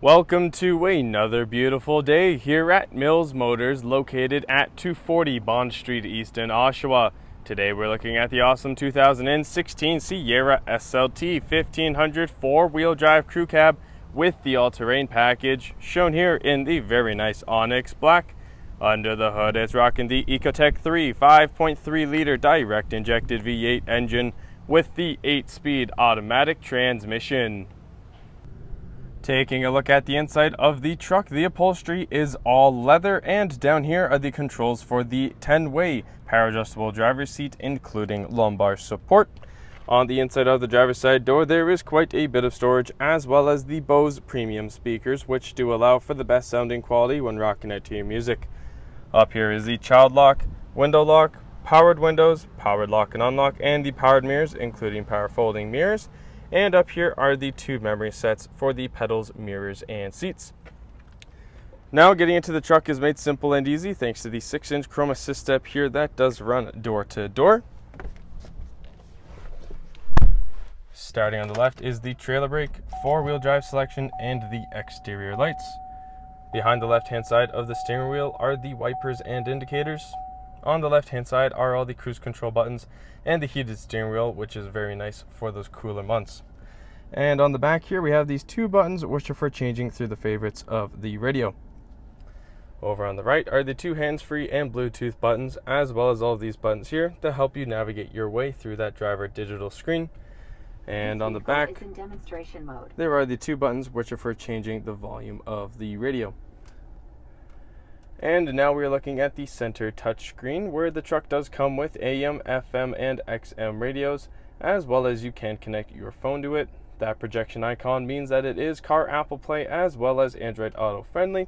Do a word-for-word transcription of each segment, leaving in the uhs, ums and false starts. Welcome to another beautiful day here at Mills Motors, located at two forty Bond Street East in Oshawa. Today we're looking at the awesome two thousand sixteen Sierra S L T fifteen hundred four-wheel drive crew cab with the all-terrain package, shown here in the very nice onyx black. Under the hood, it's rocking the Ecotec three five point three liter direct injected V eight engine with the eight-speed automatic transmission. Taking a look at the inside of the truck, the upholstery is all leather, and down here are the controls for the ten-way power adjustable driver's seat, including lumbar support. On the inside of the driver's side door, there is quite a bit of storage, as well as the Bose premium speakers, which do allow for the best sounding quality when rocking out to your music. Up here is the child lock, window lock, powered windows, powered lock and unlock, and the powered mirrors, including power folding mirrors. And up here are the two memory sets for the pedals, mirrors, and seats. Now getting into the truck is made simple and easy thanks to the six inch chrome assist step here that does run door to door. Starting on the left is the trailer brake, four-wheel drive selection, and the exterior lights. Behind the left-hand side of the steering wheel are the wipers and indicators. On the left-hand side are all the cruise control buttons and the heated steering wheel, which is very nice for those cooler months. And on the back here, we have these two buttons, which are for changing through the favorites of the radio. Over on the right are the two hands-free and Bluetooth buttons, as well as all of these buttons here to help you navigate your way through that driver digital screen. And on the back, there are the two buttons, which are for changing the volume of the radio. And now we're looking at the center touchscreen, where the truck does come with A M, F M, and X M radios, as well as you can connect your phone to it. That projection icon means that it is car Apple Play as well as Android Auto friendly.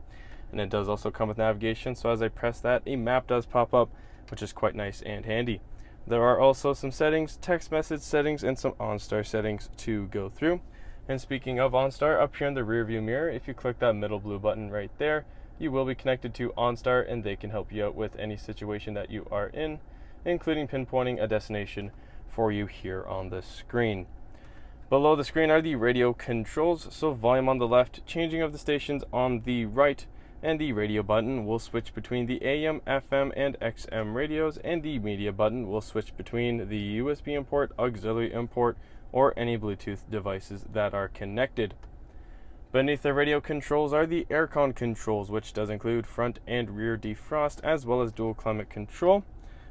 And it does also come with navigation, so as I press that, a map does pop up, which is quite nice and handy. There are also some settings, text message settings, and some OnStar settings to go through. And speaking of OnStar, up here in the rear view mirror, if you click that middle blue button right there, you will be connected to OnStar, and they can help you out with any situation that you are in, including pinpointing a destination for you here on the screen. Below the screen are the radio controls, so volume on the left, changing of the stations on the right, and the radio button will switch between the A M, F M, and X M radios, and the media button will switch between the U S B import, auxiliary import, or any Bluetooth devices that are connected. Beneath the radio controls are the aircon controls, which does include front and rear defrost, as well as dual climate control.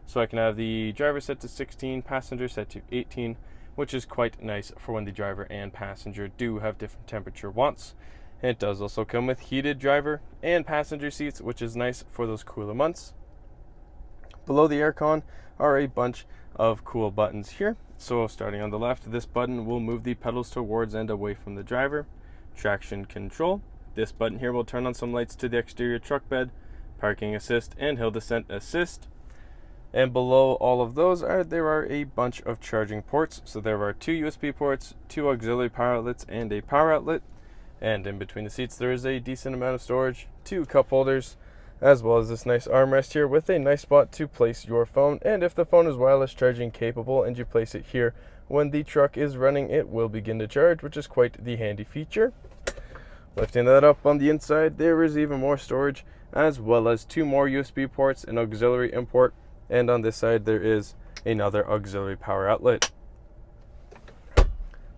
So I can have the driver set to sixteen, passenger set to eighteen, which is quite nice for when the driver and passenger do have different temperature wants. It does also come with heated driver and passenger seats, which is nice for those cooler months. Below the aircon are a bunch of cool buttons here. So starting on the left, this button will move the pedals towards and away from the driver. Traction control, this button here will turn on some lights to the exterior truck bed, parking assist, and hill descent assist. And below all of those are there are a bunch of charging ports, so there are two U S B ports, two auxiliary power outlets, and a power outlet. And in between the seats there is a decent amount of storage, two cup holders, as well as this nice armrest here with a nice spot to place your phone. And if the phone is wireless charging capable and you place it here when the truck is running, it will begin to charge, which is quite the handy feature. Lifting that up on the inside, there is even more storage, as well as two more U S B ports, an auxiliary import, and on this side there is another auxiliary power outlet.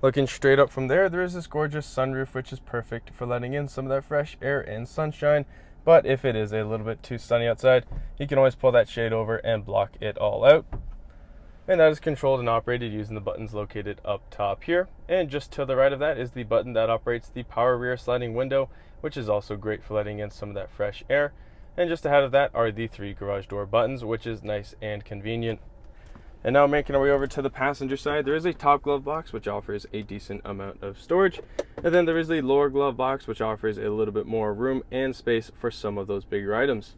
Looking straight up from there, there is this gorgeous sunroof, which is perfect for letting in some of that fresh air and sunshine. But if it is a little bit too sunny outside, you can always pull that shade over and block it all out. And that is controlled and operated using the buttons located up top here. And just to the right of that is the button that operates the power rear sliding window, which is also great for letting in some of that fresh air. And just ahead of that are the three garage door buttons, which is nice and convenient. And now making our way over to the passenger side, there is a top glove box, which offers a decent amount of storage. And then there is the lower glove box, which offers a little bit more room and space for some of those bigger items.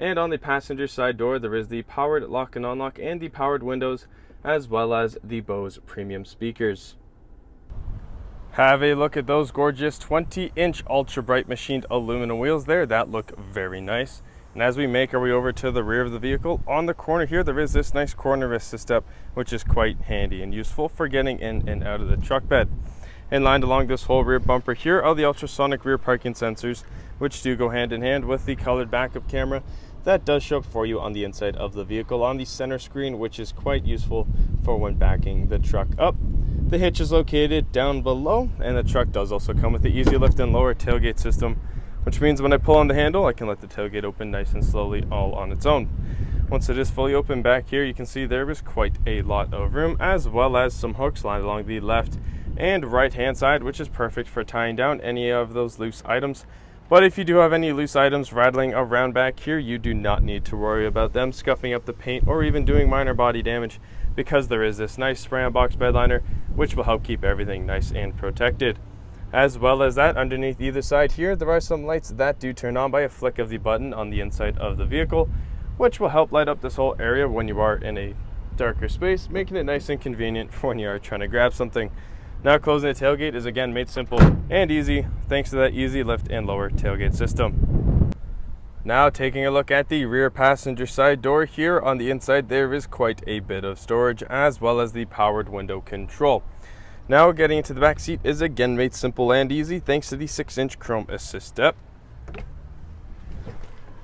And on the passenger side door, there is the powered lock and unlock and the powered windows, as well as the Bose premium speakers. Have a look at those gorgeous twenty inch ultra bright machined aluminum wheels there that look very nice. And as we make our way over to the rear of the vehicle, on the corner here, there is this nice corner assist step, which is quite handy and useful for getting in and out of the truck bed. and lined along this whole rear bumper here are the ultrasonic rear parking sensors, which do go hand in hand with the colored backup camera that does show up for you on the inside of the vehicle on the center screen, which is quite useful for when backing the truck up. The hitch is located down below, and the truck does also come with the easy lift and lower tailgate system, which means when I pull on the handle, I can let the tailgate open nice and slowly all on its own. Once it is fully open back here, you can see there is quite a lot of room, as well as some hooks lined along the left and right hand side, which is perfect for tying down any of those loose items. But if you do have any loose items rattling around back here, you do not need to worry about them scuffing up the paint or even doing minor body damage, because there is this nice spray-on box bed liner, which will help keep everything nice and protected. As well as that, underneath either side here, there are some lights that do turn on by a flick of the button on the inside of the vehicle, which will help light up this whole area when you are in a darker space, making it nice and convenient for when you are trying to grab something. Now, closing the tailgate is again made simple and easy thanks to that easy lift and lower tailgate system. Now, taking a look at the rear passenger side door here, on the inside there is quite a bit of storage, as well as the powered window control. Now, getting into the back seat is again made simple and easy thanks to the six inch chrome assist step.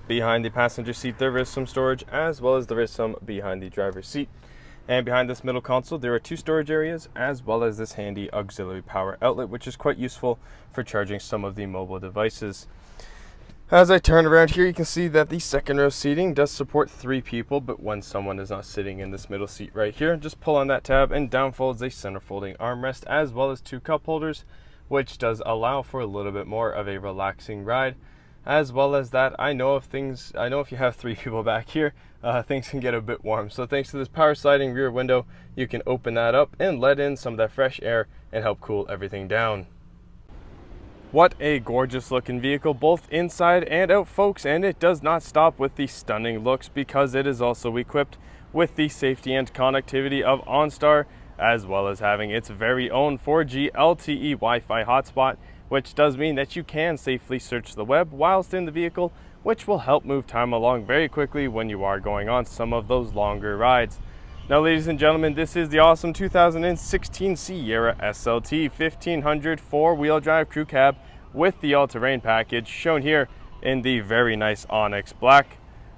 Behind the passenger seat there is some storage, as well as there is some behind the driver's seat. And behind this middle console, there are two storage areas, as well as this handy auxiliary power outlet, which is quite useful for charging some of the mobile devices. As I turn around here, you can see that the second row seating does support three people, but when someone is not sitting in this middle seat right here, just pull on that tab and down folds a center folding armrest, as well as two cup holders, which does allow for a little bit more of a relaxing ride. As well as that, I know if things, I know if you have three people back here, uh, things can get a bit warm. So thanks to this power sliding rear window, you can open that up and let in some of that fresh air and help cool everything down. What a gorgeous looking vehicle, both inside and out, folks. And it does not stop with the stunning looks, because it is also equipped with the safety and connectivity of OnStar, as well as having its very own four G L T E Wi-Fi hotspot, which does mean that you can safely search the web whilst in the vehicle, which will help move time along very quickly when you are going on some of those longer rides. Now, ladies and gentlemen, this is the awesome two thousand sixteen Sierra S L T fifteen hundred four-wheel drive crew cab with the all-terrain package, shown here in the very nice onyx black.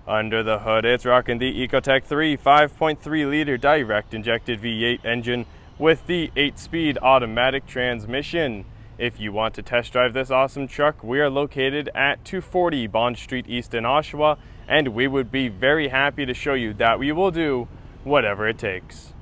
Under the hood, it's rocking the Ecotec three five point three liter direct injected V eight engine with the eight speed automatic transmission. If you want to test drive this awesome truck, we are located at two forty Bond Street East in Oshawa, and we would be very happy to show you that we will do whatever it takes.